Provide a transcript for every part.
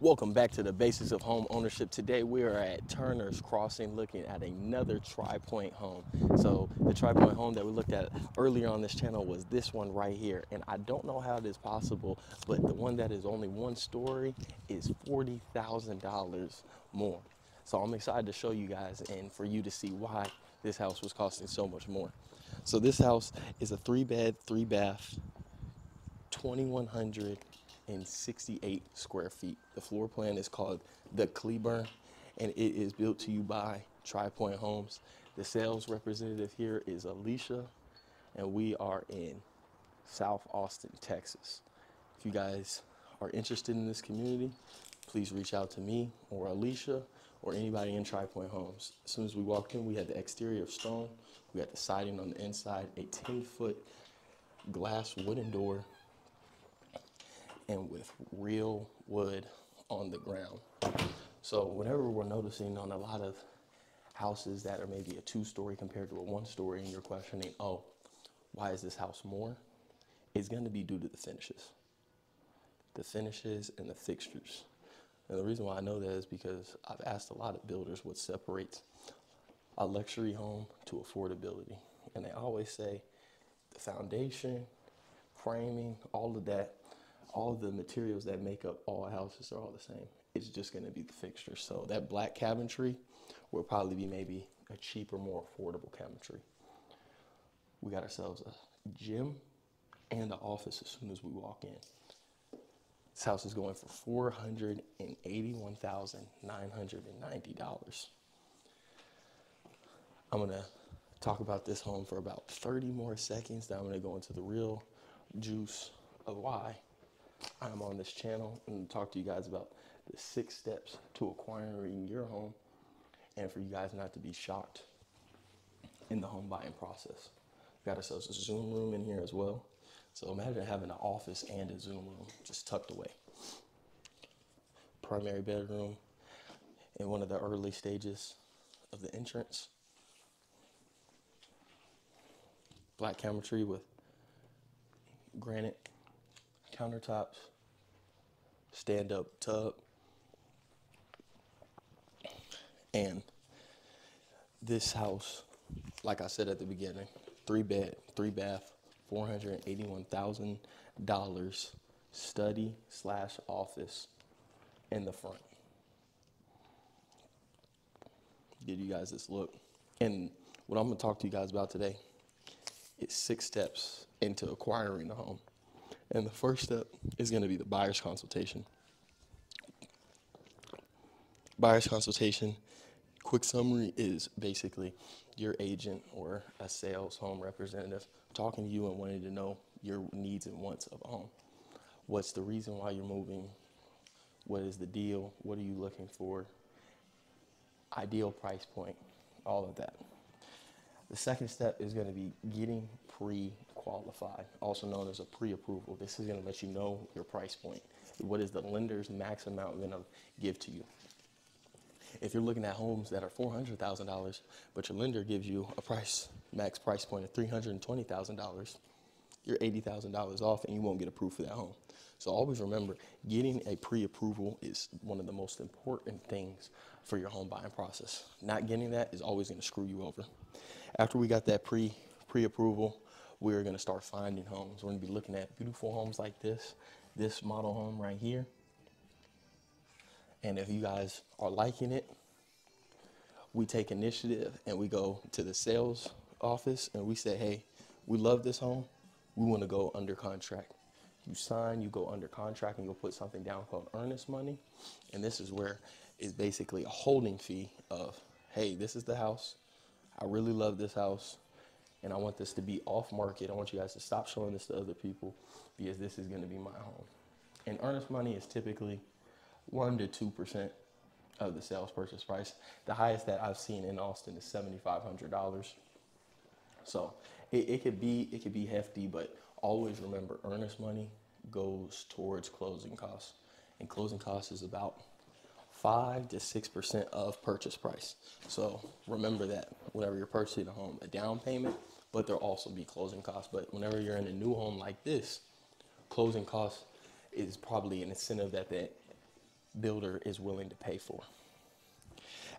Welcome back to the Basics of Home Ownership. Today we are at Turner's Crossing looking at another Tri Pointe home. So the Tri Pointe home that we looked at earlier on this channel was this one right here. And I don't know how it is possible, but the one that is only one story is $40,000 more. So I'm excited to show you guys and for you to see why this house was costing so much more. So this house is a 3-bed, 3-bath, 2,168 square feet. The floor plan is called The Cleburne, and it is built to you by Tri Pointe Homes. The sales representative here is Alicia, and we are in South Austin, Texas. If you guys are interested in this community, please reach out to me or Alicia or anybody in Tri Pointe Homes. As soon as we walked in, we had the exterior of stone. We had the siding on the inside, a 10-foot glass wooden door, and with real wood on the ground. So whenever we're noticing on a lot of houses that are maybe a 2-story compared to a 1-story and you're questioning, oh, why is this house more? It's gonna be due to the finishes. The finishes and the fixtures. And the reason why I know that is because I've asked a lot of builders what separates a luxury home to affordability. And they always say the foundation, framing, all of that, all the materials that make up all houses are all the same. It's just gonna be the fixtures. So that black cabinetry will probably be maybe a cheaper, more affordable cabinetry. We got ourselves a gym and an office as soon as we walk in. This house is going for $481,990. I'm gonna talk about this home for about 30 more seconds, then I'm gonna go into the real juice of why I'm on this channel and talk to you guys about the 6 steps to acquiring your home and for you guys not to be shocked in the home buying process. We got ourselves a Zoom room in here as well. So imagine having an office and a Zoom room just tucked away. Primary bedroom in one of the early stages of the entrance. Black cabinetry with granite countertops, stand-up tub, and this house, like I said at the beginning, 3-bed, 3-bath, $481,000 study/office in the front. Give you guys this look. And what I'm gonna talk to you guys about today is 6 steps into acquiring the home. And the first step is going to be the buyer's consultation. Buyer's consultation, quick summary, is basically your agent or a sales home representative talking to you and wanting to know your needs and wants of a home. What's the reason why you're moving? What is the deal? What are you looking for? Ideal price point, all of that. The second step is going to be getting pre-qualified, also known as a pre-approval. This is going to let you know your price point. What is the lender's max amount going to give to you? If you're looking at homes that are $400,000, but your lender gives you a max price point of $320,000, you're $80,000 off and you won't get approved for that home. So always remember, getting a pre-approval is one of the most important things for your home buying process. Not getting that is always going to screw you over. After we got that pre-approval, we're going to start finding homes. We're going to be looking at beautiful homes like this model home right here. And if you guys are liking it, we take initiative and we go to the sales office and we say, hey, we love this home. We want to go under contract. You sign, you go under contract, and you'll put something down called earnest money. And this is where it's basically a holding fee of, hey, this is the house. I really love this house, and I want this to be off market. I want you guys to stop showing this to other people because this is going to be my home. And earnest money is typically 1 to 2% of the sales purchase price. The highest that I've seen in Austin is $7,500. So it could be hefty, but always remember, earnest money goes towards closing costs, and closing costs is about 5 to 6% of purchase price. So remember that whenever you're purchasing a home, a down payment, but there'll also be closing costs. But whenever you're in a new home like this, closing costs is probably an incentive that the builder is willing to pay for.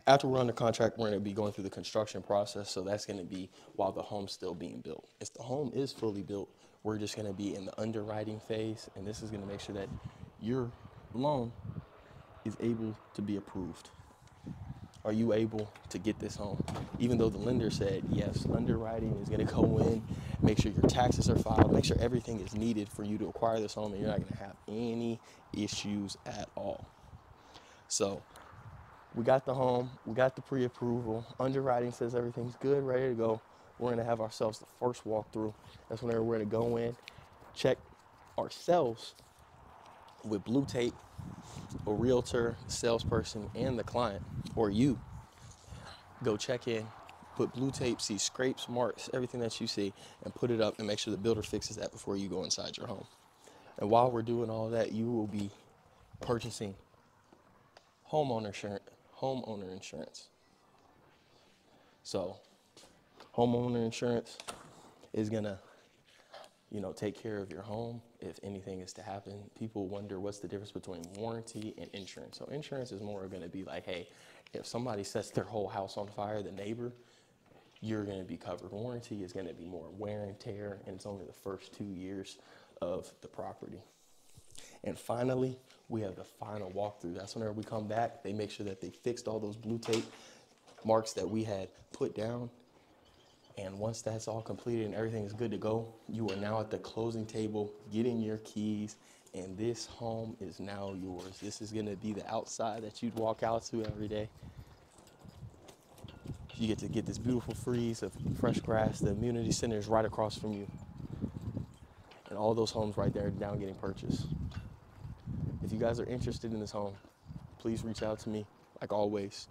After we're under contract, we're going to be going through the construction process, so that's going to be while the home's still being built. If the home is fully built, we're just going to be in the underwriting phase, and this is going to make sure that your loan is able to be approved. Are you able to get this home? Even though the lender said, yes, underwriting is going to go in, make sure your taxes are filed, make sure everything is needed for you to acquire this home, and you're not going to have any issues at all. So we got the home, we got the pre-approval, underwriting says everything's good, ready to go. We're going to have ourselves the first walkthrough. That's whenever we're going to go in, check ourselves with blue tape, a realtor, salesperson, and the client, or you, go check in, put blue tape, see scrapes, marks, everything that you see, and put it up and make sure the builder fixes that before you go inside your home. And while we're doing all that, you will be purchasing homeowner insurance. So homeowner insurance is gonna, you know, take care of your home if anything is to happen. People wonder what's the difference between warranty and insurance. So insurance is more going to be like, hey, if somebody sets their whole house on fire, the neighbor, you're going to be covered. Warranty is going to be more wear and tear, and it's only the first 2 years of the property. And finally, we have the final walkthrough. That's whenever we come back, they make sure that they fixed all those blue tape marks that we had put down. And once that's all completed and everything is good to go, you are now at the closing table, getting your keys, and this home is now yours. This is gonna be the outside that you'd walk out to every day. You get to get this beautiful freeze of fresh grass. The community center is right across from you. And all those homes right there are now getting purchased. If you guys are interested in this home, please reach out to me, like always,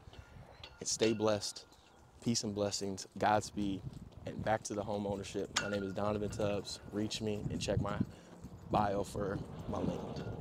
and stay blessed. Peace and blessings, Godspeed, and back to the home ownership. My name is Donovan Tubbs. Reach me and check my bio for my link.